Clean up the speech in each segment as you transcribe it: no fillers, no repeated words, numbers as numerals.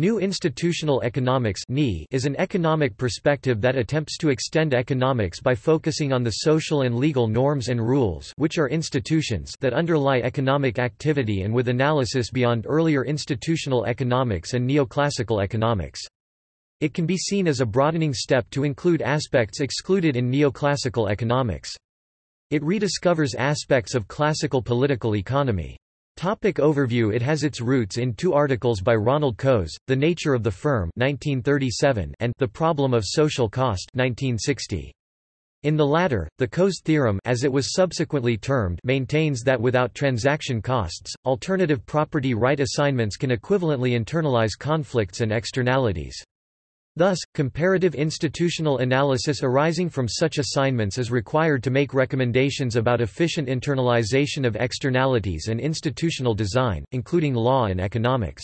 New institutional economics is an economic perspective that attempts to extend economics by focusing on the social and legal norms and rules, which are institutions, that underlie economic activity, and with analysis beyond earlier institutional economics and neoclassical economics. It can be seen as a broadening step to include aspects excluded in neoclassical economics. It rediscovers aspects of classical political economy. Topic overview. It has its roots in two articles by Ronald Coase, The Nature of the Firm 1937 and The Problem of Social Cost 1960. In the latter, the Coase theorem, as it was subsequently termed, maintains that without transaction costs, alternative property right assignments can equivalently internalize conflicts and externalities. Thus, comparative institutional analysis arising from such assignments is required to make recommendations about efficient internalization of externalities and institutional design, including law and economics.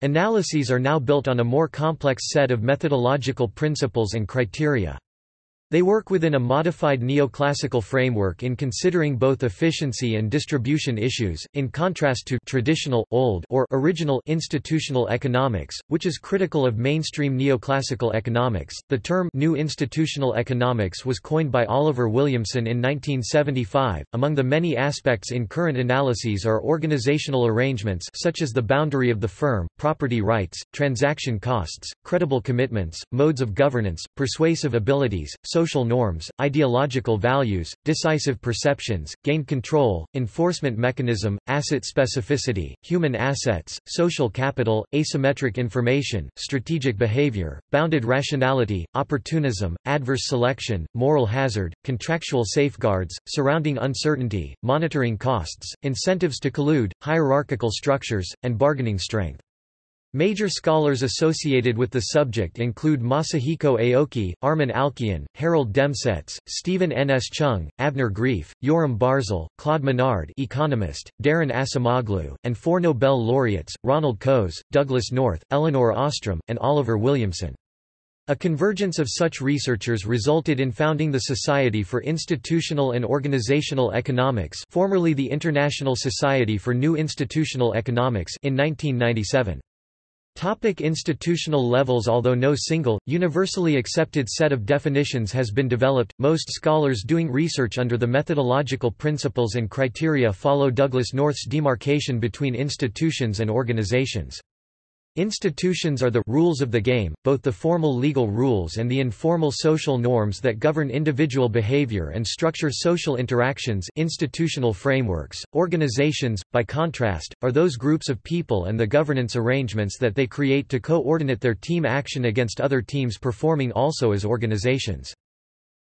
Analyses are now built on a more complex set of methodological principles and criteria. They work within a modified neoclassical framework in considering both efficiency and distribution issues, in contrast to traditional, old, or original institutional economics, which is critical of mainstream neoclassical economics. The term New Institutional Economics was coined by Oliver Williamson in 1975. Among the many aspects in current analyses are organizational arrangements such as the boundary of the firm, property rights, transaction costs, credible commitments, modes of governance, persuasive abilities, social norms, ideological values, decisive perceptions, gain control, enforcement mechanism, asset specificity, human assets, social capital, asymmetric information, strategic behavior, bounded rationality, opportunism, adverse selection, moral hazard, contractual safeguards, surrounding uncertainty, monitoring costs, incentives to collude, hierarchical structures, and bargaining strength. Major scholars associated with the subject include Masahiko Aoki, Armen Alchian, Harold Demsetz, Stephen N. S. Chung, Abner Grief, Yoram Barzel, Claude Menard, economist, Darren Acemoglu, and four Nobel laureates, Ronald Coase, Douglas North, Eleanor Ostrom, and Oliver Williamson. A convergence of such researchers resulted in founding the Society for Institutional and Organizational Economics, formerly the International Society for New Institutional Economics, in 1997. Topic institutional levels. Although no single, universally accepted set of definitions has been developed, most scholars doing research under the methodological principles and criteria follow Douglas North's demarcation between institutions and organizations. Institutions are the rules of the game, both the formal legal rules and the informal social norms that govern individual behavior and structure social interactions, institutional frameworks. Organizations, by contrast, are those groups of people and the governance arrangements that they create to coordinate their team action against other teams performing also as organizations.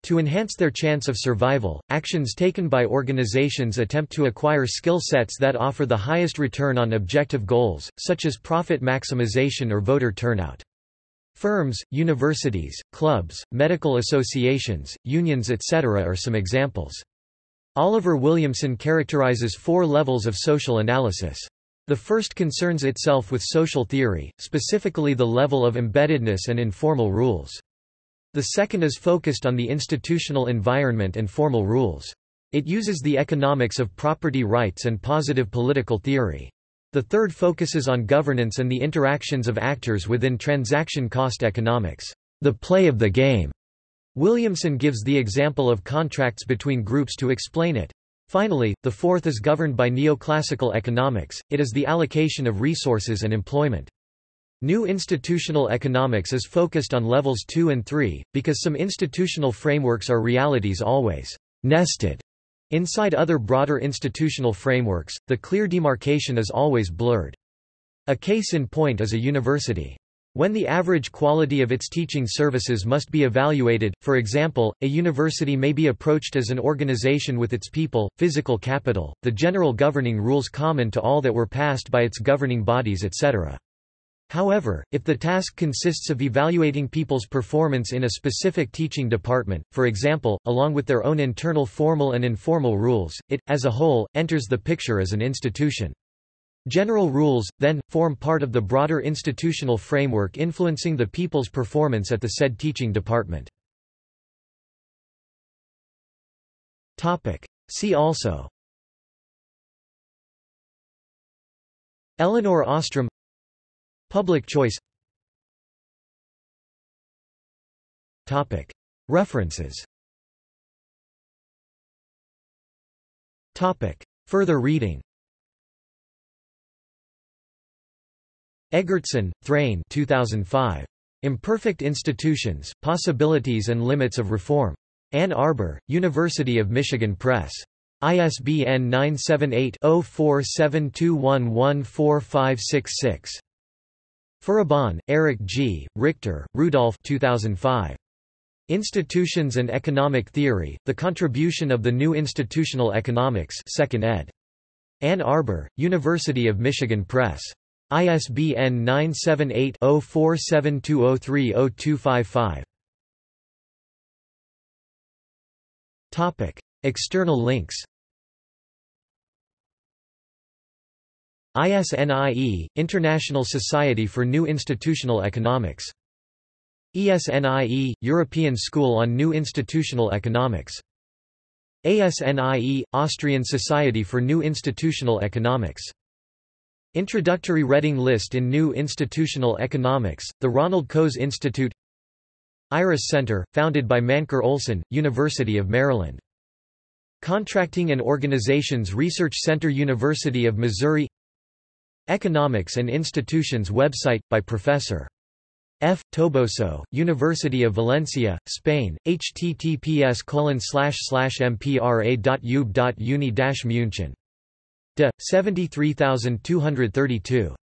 To enhance their chance of survival, actions taken by organizations attempt to acquire skill sets that offer the highest return on objective goals, such as profit maximization or voter turnout. Firms, universities, clubs, medical associations, unions, etc. are some examples. Oliver Williamson characterizes four levels of social analysis. The first concerns itself with social theory, specifically the level of embeddedness and informal rules. The second is focused on the institutional environment and formal rules. It uses the economics of property rights and positive political theory. The third focuses on governance and the interactions of actors within transaction cost economics, the play of the game. Williamson gives the example of contracts between groups to explain it. Finally, the fourth is governed by neoclassical economics. It is the allocation of resources and employment. New institutional economics is focused on levels 2 and 3, because some institutional frameworks are realities always nested inside other broader institutional frameworks. The clear demarcation is always blurred. A case in point is a university. When the average quality of its teaching services must be evaluated, for example, a university may be approached as an organization with its people, physical capital, the general governing rules common to all that were passed by its governing bodies, etc. However, if the task consists of evaluating people's performance in a specific teaching department, for example, along with their own internal formal and informal rules, it, as a whole, enters the picture as an institution. General rules, then, form part of the broader institutional framework influencing the people's performance at the said teaching department. See also: Eleanor Ostrom, Public choice. References. Further reading. Eggertson, Thrain, 2005. Imperfect Institutions, Possibilities and Limits of Reform. Ann Arbor, University of Michigan Press. ISBN 978-0472114566. Furubon, Eric G., Richter, Rudolph 2005. Institutions and Economic Theory, The Contribution of the New Institutional Economics 2nd ed. Ann Arbor, University of Michigan Press. ISBN 978-0472030255. External links. ISNIE, International Society for New Institutional Economics. ESNIE, European School on New Institutional Economics. ASNIE, Austrian Society for New Institutional Economics. Introductory reading list in New Institutional Economics, the Ronald Coase Institute. Iris Center, founded by Mancur Olson, University of Maryland. Contracting and Organizations Research Center, University of Missouri. Economics and Institutions website, by Professor F. Toboso, University of Valencia, Spain, https://mpra.ub.uni-munchen. De. 73232.